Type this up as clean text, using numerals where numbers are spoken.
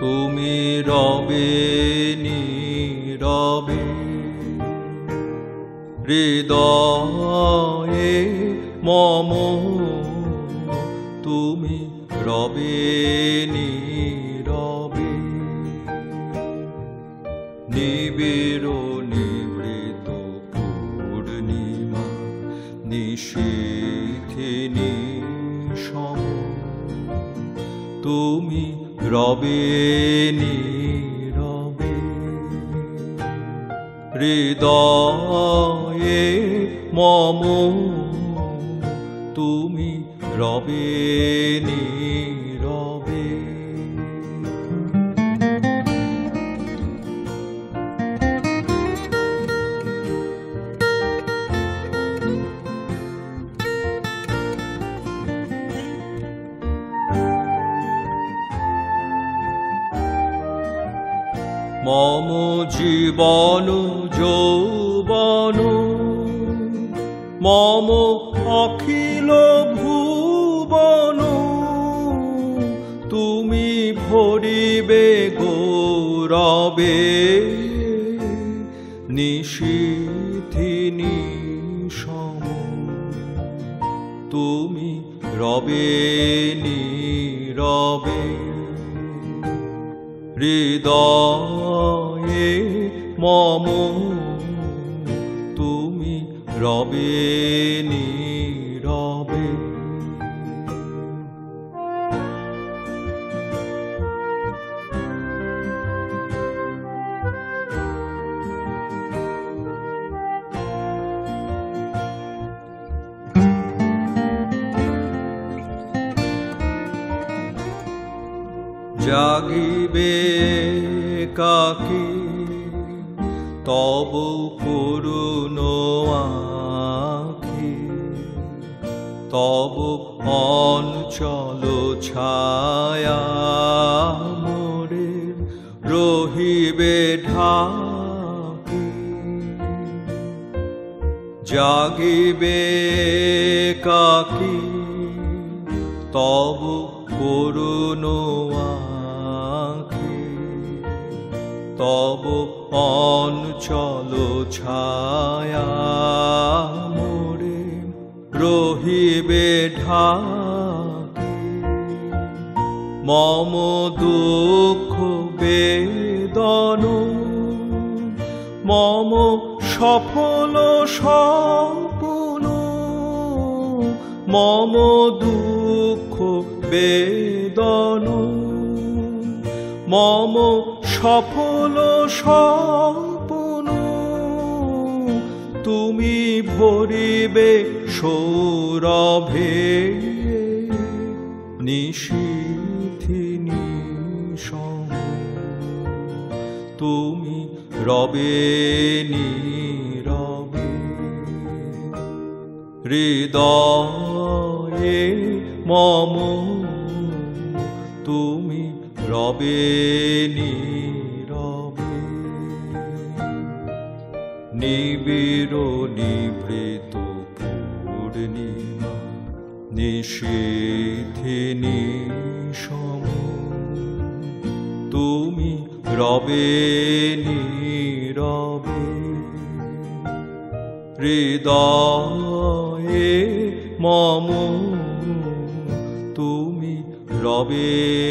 Tumi Robe Nirobe Ridoe Momo Tumi Robe Nirobe Nibiru Nibrito Purnima Nishiti Nisham Tumi Robe Nirobe Ridoye Momo Tumi Robe Nirobe Momo jibanu jobanu Momo akhilo bhuvanu Tumi bhoribe gorabe Nishiti nisham Tumi robe nirobe Ridoye Momo Tumi Robe Nirobe Jagibe kaki tobu puruno akhi tobu oncholo chhaya more rohibe dhaki jagibe kaki tobu puruno Tobu oncholo chhaya more rohibe dhaki momo dukho bedano momo safolo sapuno momo dukho bedano momo সফলো সপনো তুমি ভরিবে সৌরভে নিশীথি নিশম তুমি রবে নীরবে হৃদয়ে মম তুমি রবে নীরবে Nibiru nibrito purnima nishiti nisham Tumi robe nirobe Ridoye momo Tumi robe